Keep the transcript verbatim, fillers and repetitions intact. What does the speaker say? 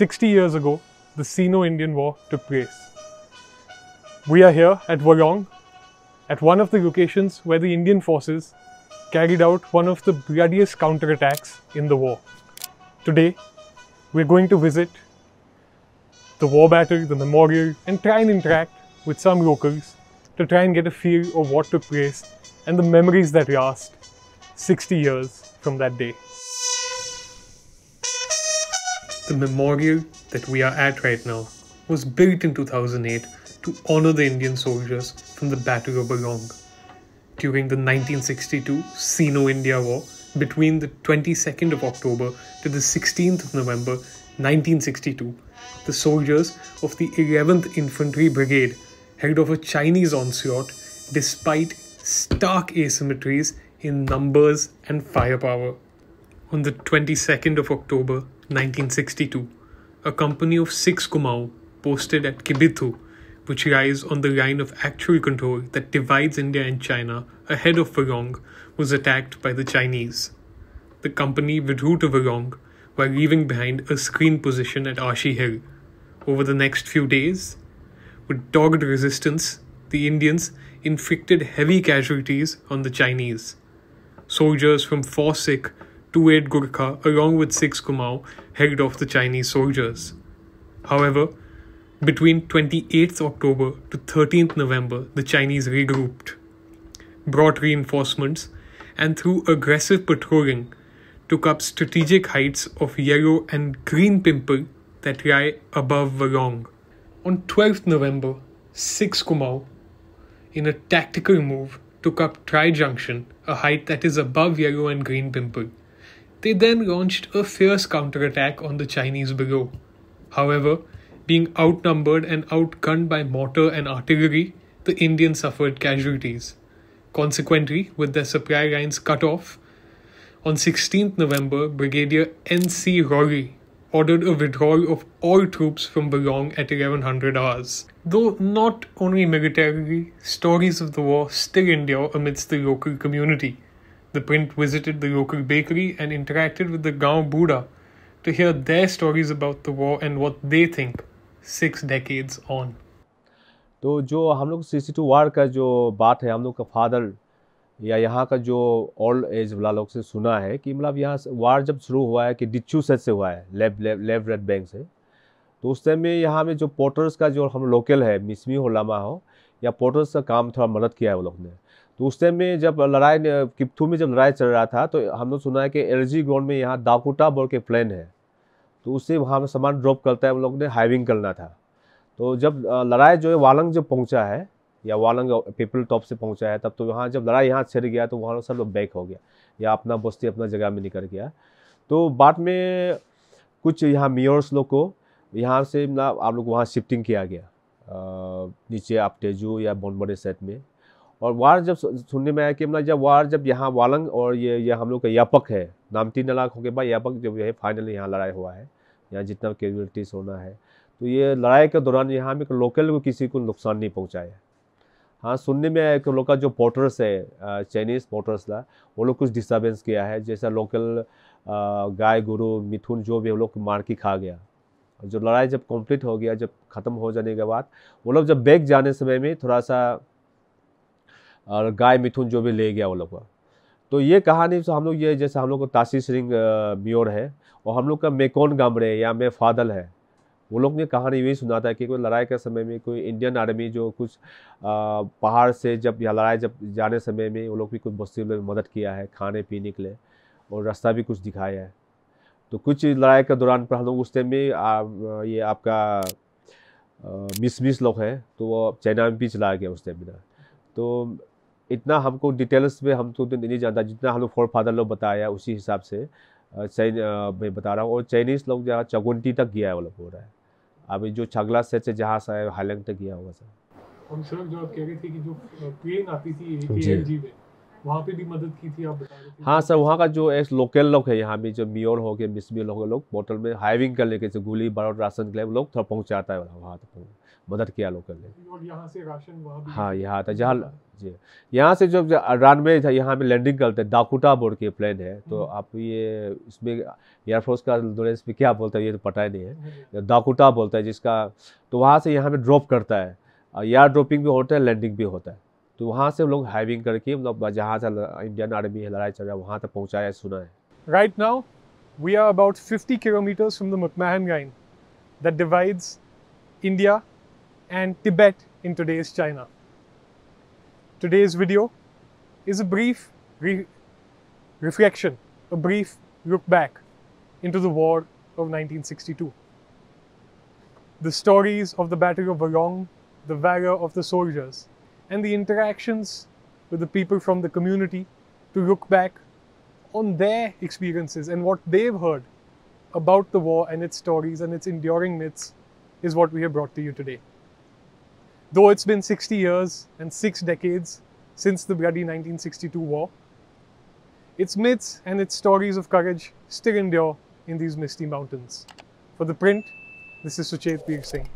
sixty years ago, the Sino-Indian War took place. We are here at Walong, at one of the locations where the Indian forces carried out one of the bloodiest counterattacks in the war. Today, we're going to visit the war battle, the memorial, and try and interact with some locals to try and get a feel of what took place and the memories that last sixty years from that day. The memorial that we are at right now was built in two thousand eight to honor the Indian soldiers from the Battle of Walong during the nineteen sixty-two Sino-India War between the twenty-second of October to the sixteenth of November nineteen sixty-two. The soldiers of the eleventh Infantry Brigade held off a Chinese onslaught despite stark asymmetries in numbers and firepower. On the twenty-second of October nineteen sixty-two, a company of six Kumaon posted at Kibithu, which lies on the line of actual control that divides India and China ahead of Walong, was attacked by the Chinese. The company withdrew to Walong while leaving behind a screen position at Ashi Hill. Over the next few days, with dogged resistance, the Indians inflicted heavy casualties on the Chinese. Soldiers from Forsik, two eight Gurkha, along with six Kumaon, held off the Chinese soldiers. However, between twenty-eighth of October to thirteenth of November, the Chinese regrouped, brought reinforcements, and through aggressive patrolling, took up strategic heights of yellow and green pimple that lie above Walong. On twelfth of November, six Kumaon, in a tactical move, took up Trijunction, a height that is above yellow and green pimple. They then launched a fierce counterattack on the Chinese below. However, being outnumbered and outgunned by mortar and artillery, the Indians suffered casualties. Consequently, with their supply lines cut off, on sixteenth of November, Brigadier N C Rory ordered a withdrawal of all troops from Walong at eleven hundred hours. Though not only militarily, stories of the war still endure amidst the local community. ThePrint visited the local bakery and interacted with the Gaon Buddha to hear their stories about the war and what they think six decades on. तो जो हम लोग sixty two वार का जो बात है, हम लोग का फादर या यहाँ का जो ओल्ड एज वाला लोग से सुना है कि मतलब यहाँ वार जब शुरू हुआ है कि डिच्चू सेट से हुआ है, लेफ्ट लेफ्ट रेड बैंक से, तो उस टाइम में यहाँ में जो पोर्टर्स का जो हम लोकल है मिसमी हो लामा हो या पोर्टर्स का काम थोड़ा मदद किया है वो लोग ने। तो उस टाइम में जब लड़ाई किब्थू में जब लड़ाई चल रहा था तो हम लोग सुना है कि एलजी ग्राउंड में यहाँ दाकुटा बोल के प्लेन है, तो उससे वहाँ सामान ड्रॉप करता है, उन लोगों ने हाइविंग करना था। तो जब लड़ाई जो है वालंग जब पहुंचा है या वालंग पीपल टॉप से पहुंचा है, तब तो यहाँ जब लड़ाई यहाँ छिड़ गया तो वहाँ सब लोग बैक हो गया या अपना बस्ती अपना जगह में निकल गया। तो बाद में कुछ यहाँ मेयर्स लोग को यहाँ से ना आप लोग वहाँ शिफ्टिंग किया गया आ, नीचे आप तेजू या बोनबड़े सेट में। और वार जब सुनने में आया कि मतलब जब वार जब यहाँ वालंग और ये ये हम लोग का यापक है नामती नलाक हो के बाद यापक जब यह फाइनली यहाँ लड़ाई हुआ है, यहाँ जितना कैजुअलिटीज होना है, तो ये लड़ाई के दौरान यहाँ में लोकल को किसी को नुकसान नहीं पहुँचाया। हाँ, सुनने में आया कि लोकल जो पोर्टर्स है चाइनीज़ पोर्टर्स था वो लोग कुछ डिस्टर्बेंस किया है, जैसा लोकल गाय गुरु मिथुन जो भी वो लोग मार के खा गया। जो लड़ाई जब कंप्लीट हो गया, जब ख़त्म हो जाने के बाद वो लोग जब बैग जाने समय में थोड़ा सा और गाय मिथुन जो भी ले गया वो लोग का। तो ये कहानी से हम लोग ये जैसे हम लोग को ताशी सिंह म्योर है और हम लोग का मेकोन गामरे या मे फादल है, वो लोग ने कहानी यही सुना था कि कोई लड़ाई के समय में कोई इंडियन आर्मी जो कुछ आ, पहाड़ से जब या लड़ाई जब जाने समय में वो लोग भी कुछ बस्ती में मदद किया है खाने पीने के लिए और रास्ता भी कुछ दिखाया है। तो कुछ लड़ाई के दौरान पर हम लोग उस टाइम में ये आपका मिस मिस लोग हैं तो वो चाइना में भी चला गया उस टाइम में। तो इतना हमको डिटेल्स में हम तो नहीं जानता, जितना हम लोग फोर फादर लोग बताया उसी हिसाब से चाइन मैं बता रहा हूँ। और चाइनीज़ लोग जहाँ चगुंटी तक गया है वो लोग हो रहा है, अभी जो छगला सेट से जहाँ से हालंग तक गया होगा सर। हम सर जो आप कह रहे थे कि जो प्लेन आती थी एलजी में वहाँ पे भी मदद की थी, आप बता रहे थे। हाँ सर, वहाँ का जो एक लोकल लोग है यहाँ भी, जो मियोर हो गए बिस्मिल हो गए लोग, बोतल में हाइविंग कर लेके गोली बारूद राशन के लिए लोग थोड़ा पहुँचाता है वहाँ तक, मदद किया लोकल ने। और यहाँ से राशन वहाँ भी, हाँ यहाँ आता जहाँ जी, यहाँ से जब रनवे था यहाँ में लैंडिंग करते हैं, डाकुटा बोर्ड के प्लेन है, तो आप ये इसमें एयरफोर्स का नॉलेज में क्या बोलता है ये तो पता ही नहीं है, डाकुटा बोलता है जिसका, तो वहाँ से यहाँ पे ड्रॉप करता है, एयर ड्रॉपिंग भी होता है लैंडिंग भी होता है, तो वहाँ से लोग हाइविंग करके मतलब जहाँ से इंडियन आर्मी है लड़ाई चल रहा है वहाँ तक पहुँचाया सुना है। Right now we are about fifty kilometres from the McMahon line that divides India and Tibet in today's China. Today's video is a brief re reflection, a brief look back into the war of nineteen sixty-two. The stories of the Battle of Walong, the valor of the soldiers, and the interactions with the people from the community to look back on their experiences and what they've heard about the war and its stories and its enduring myths is what we have brought to you today. Though it's been sixty years and six decades since the bloody nineteen sixty-two war, its myths and its stories of courage still endure in these misty mountains. For The Print, this is Suchet Vir Singh.